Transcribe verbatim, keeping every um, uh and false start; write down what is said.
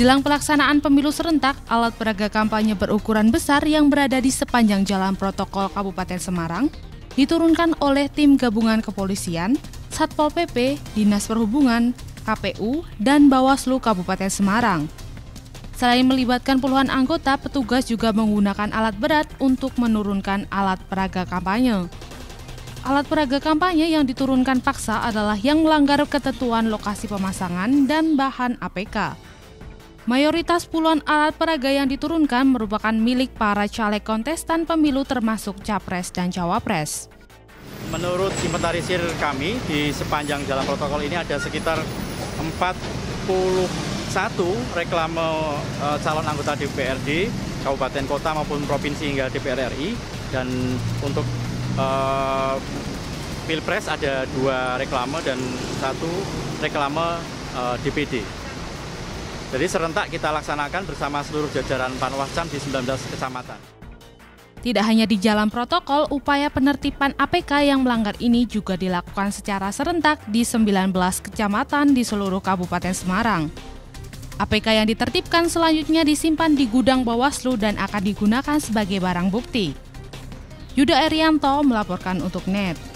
Jelang pelaksanaan pemilu serentak, alat peraga kampanye berukuran besar yang berada di sepanjang jalan protokol Kabupaten Semarang diturunkan oleh tim gabungan kepolisian, Satpol P P, Dinas Perhubungan, K P U, dan Bawaslu Kabupaten Semarang. Selain melibatkan puluhan anggota, petugas juga menggunakan alat berat untuk menurunkan alat peraga kampanye. Alat peraga kampanye yang diturunkan paksa adalah yang melanggar ketentuan lokasi pemasangan dan bahan A P K. Mayoritas puluhan alat peraga yang diturunkan merupakan milik para caleg kontestan pemilu termasuk Capres dan Cawapres. Menurut inventarisir kami, di sepanjang jalan protokol ini ada sekitar empat puluh satu reklame calon anggota D P R D, Kabupaten Kota maupun Provinsi hingga D P R R I. Dan untuk uh, Pilpres ada dua reklame dan satu reklame uh, D P D. Jadi serentak kita laksanakan bersama seluruh jajaran Panwascam di sembilan belas kecamatan. Tidak hanya di jalan protokol, upaya penertiban A P K yang melanggar ini juga dilakukan secara serentak di sembilan belas kecamatan di seluruh Kabupaten Semarang. A P K yang ditertibkan selanjutnya disimpan di gudang Bawaslu dan akan digunakan sebagai barang bukti. Yudha Erianto melaporkan untuk N E T.